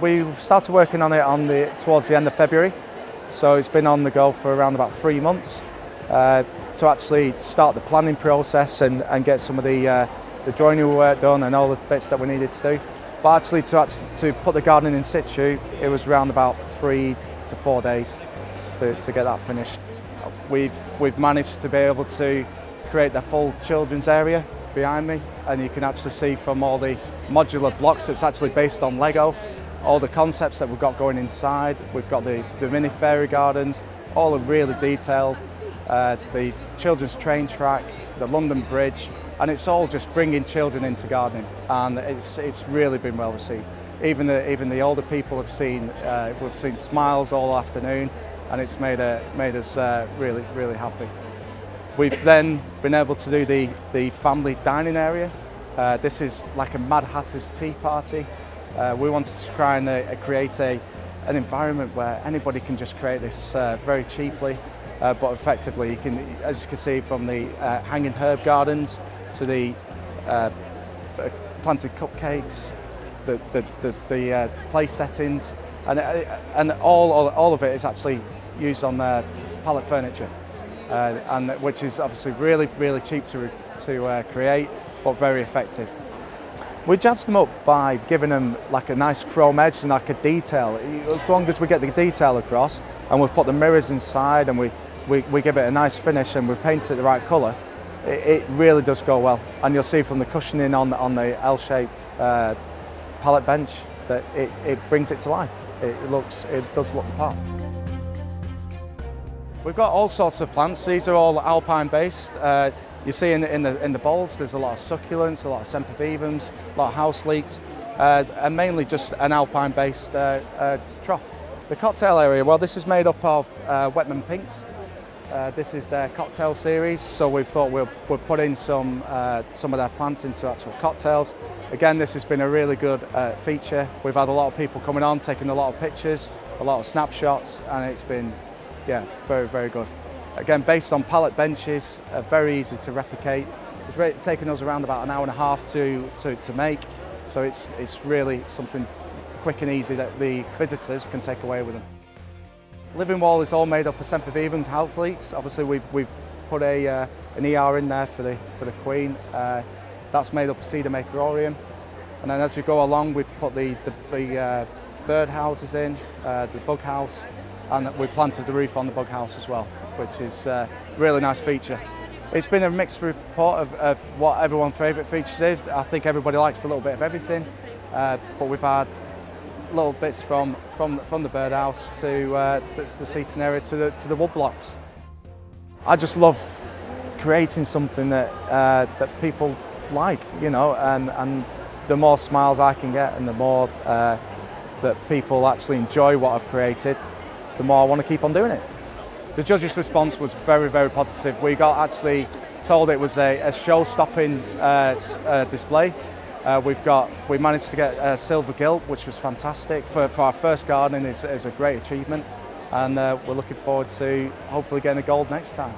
We started working on it towards the end of February, so it's been on the go for around about 3 months to actually start the planning process and get some of the joinery work done and all the bits that we needed to do. But actually to put the garden in situ, it was around about 3 to 4 days to get that finished. We've managed to be able to create the full children's area behind me, and you can actually see from all the modular blocks it's actually based on Lego, all the concepts that we've got going inside. We've got the mini fairy gardens, all are really detailed, the children's train track, the London Bridge, and it's all just bringing children into gardening, and it's really been well received. Even the older people have seen, we've seen smiles all afternoon, and it's made us really happy. We've then been able to do the family dining area. This is like a Mad Hatter's Tea Party. We wanted to try and create an environment where anybody can just create this very cheaply, but effectively. You can, as you can see, from the hanging herb gardens to the planted cupcakes, the play settings, and all of it is actually used on their pallet furniture, and which is obviously really cheap to create, but very effective. We jazzed them up by giving them like a nice chrome edge and like a detail. As long as we get the detail across, and we've put the mirrors inside, and we give it a nice finish, and we paint it the right colour, it really does go well. And you'll see from the cushioning on the L-shaped pallet bench that it brings it to life. It does look the part. We've got all sorts of plants. These are all alpine based. You see in the bowls there's a lot of succulents, a lot of sempervivums, a lot of house leeks, and mainly just an alpine based trough. The cocktail area, well, this is made up of Wetman Pink's. This is their cocktail series, so we thought we'll put in some of their plants into actual cocktails. Again, this has been a really good feature. We've had a lot of people coming on, taking a lot of pictures, a lot of snapshots, and it's been, yeah, very good. Again, based on pallet benches, very easy to replicate. It's taken us around about an hour and a half to make, so it's really something quick and easy that the visitors can take away with them. Living wall is all made up of sempervivum house leeks. Obviously, we've put an ER in there for the Queen. That's made up of Sedum acreum. And then as we go along, we've put the bird houses in, the bug house, and we planted the roof on the bug house as well, which is a really nice feature. It's been a mixed report of what everyone's favourite features is. I think everybody likes a little bit of everything, but we've had little bits from the birdhouse to the seating area to the wood blocks. I just love creating something that people like, you know, and the more smiles I can get and the more that people actually enjoy what I've created, the more I want to keep on doing it. The judges' response was very positive. We got actually told it was a show-stopping display. We managed to get silver gilt, which was fantastic for our first garden. Is a great achievement, and we're looking forward to hopefully getting a gold next time.